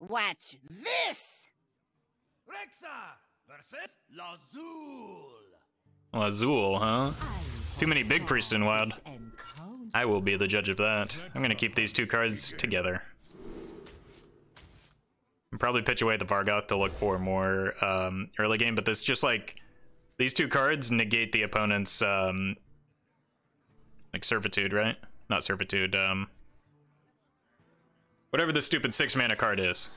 Watch this! Rexa versus Lazul. Lazul, huh? Too many big priests in WoD. I will be the judge of that. I'm gonna keep these two cards together. And probably pitch away the Vargoth to look for more early game, but this just like these two cards negate the opponent's like servitude, right? Not servitude, whatever the stupid 6 mana card is.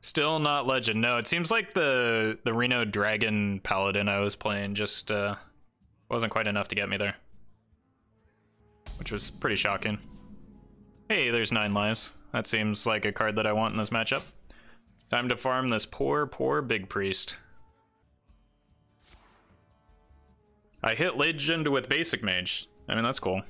Still not legend. No, it seems like the Reno Dragon Paladin I was playing just wasn't quite enough to get me there, which was pretty shocking. Hey, there's 9 lives. That seems like a card that I want in this matchup. Time to farm this poor, poor big priest. I hit legend with Basic Mage. I mean, that's cool.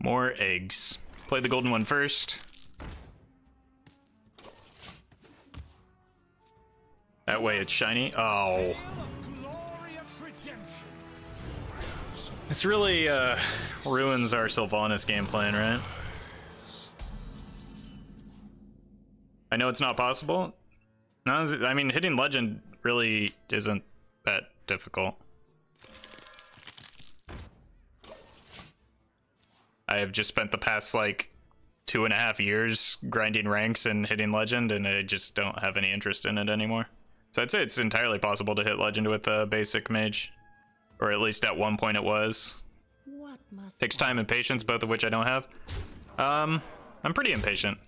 More eggs. Play the golden one first. That way it's shiny. Oh. This really ruins our Sylvanas game plan, right? I know it's not possible. No, I mean, hitting legend really isn't that difficult. I have just spent the past like 2.5 years grinding ranks and hitting legend, and I just don't have any interest in it anymore. So I'd say it's entirely possible to hit legend with a Basic Mage, or at least at one point it was. Takes time and patience, both of which I don't have. I'm pretty impatient,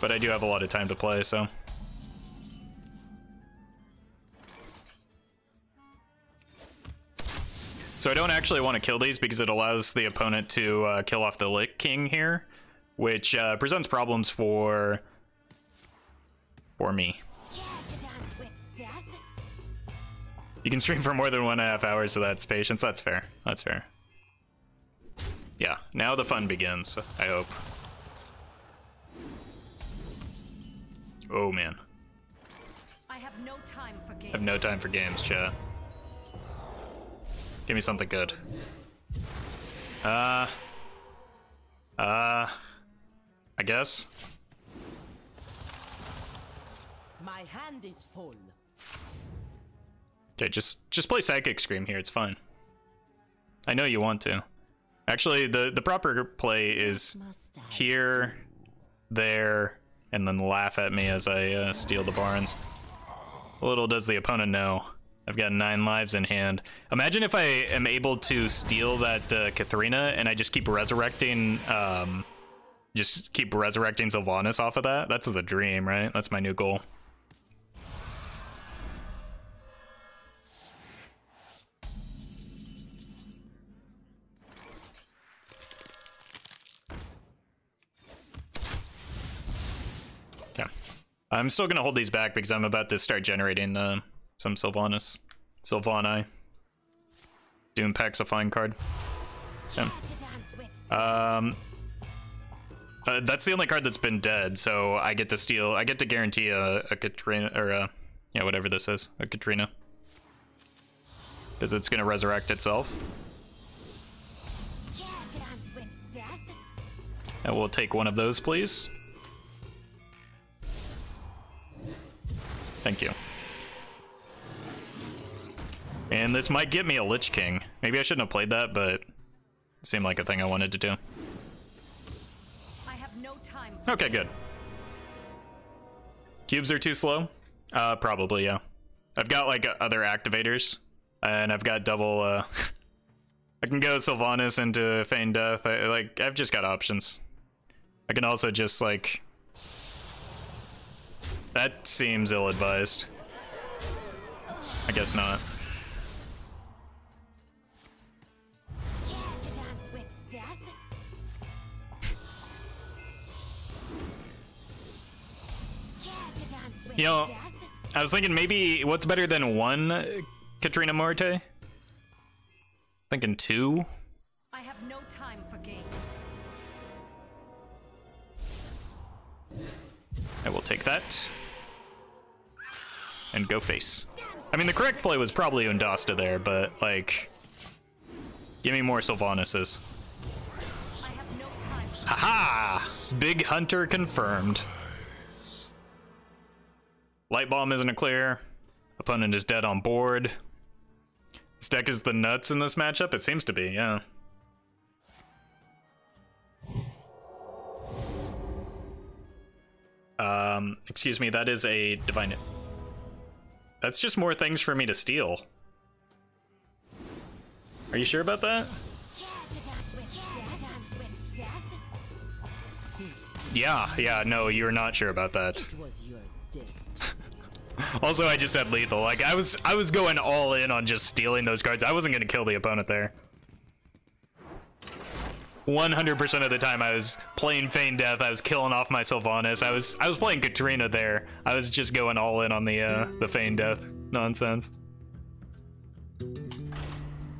but I do have a lot of time to play, so. So I don't actually want to kill these because it allows the opponent to kill off the Lich King here, which presents problems for me. You can stream for more than 1.5 hours, so that's patience. That's fair. That's fair. Yeah, now the fun begins, I hope. Oh, man. I have no time for games. I have no time for games, chat. Give me something good. I guess. My hand is full. Okay, just play Psychic Scream here. It's fine. I know you want to. Actually, the proper play is here, there, and then laugh at me as I steal the Barnes. Little does the opponent know. I've got 9 lives in hand. Imagine if I am able to steal that Kathrena and I just keep resurrecting Sylvanas off of that. That's the dream, right? That's my new goal. Okay. I'm still gonna hold these back because I'm about to start generating some Sylvanas. Sylvani. Doom Pack's a fine card. Yeah. That's the only card that's been dead, so I get to steal. I get to guarantee a Kathrena, or a, yeah, whatever this is, a Kathrena, because it's gonna resurrect itself. And we'll take one of those, please. Thank you. And this might get me a Lich King. Maybe I shouldn't have played that, but it seemed like a thing I wanted to do. I have no time. Okay, good. Cubes are too slow? Probably, yeah. I've got like other activators, and I've got double. I can go Sylvanas into Feign Death. I've just got options. I can also just like. That seems ill-advised. I guess not. You know, I was thinking maybe what's better than one Kathrena Morte? Thinking 2. I have no time for games. will take that. And go face. I mean, the correct play was probably Oondasta there, but, like... Give me more Sylvanases. Haha! Big Hunter confirmed. Light Bomb isn't a clear. Opponent is dead on board. This deck is the nuts in this matchup? It seems to be, yeah. Excuse me, that is a divine. That's just more things for me to steal. Are you sure about that? Yeah, no, you're not sure about that. Also, I just had lethal. Like, I was going all in on just stealing those cards. I wasn't gonna kill the opponent there. 100% of the time I was playing Feign Death, I was killing off my Sylvanas, I was playing Kathrena there. I was just going all in on the Feign Death nonsense.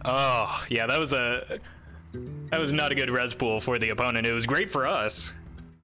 Oh, yeah, that was not a good res pool for the opponent. It was great for us.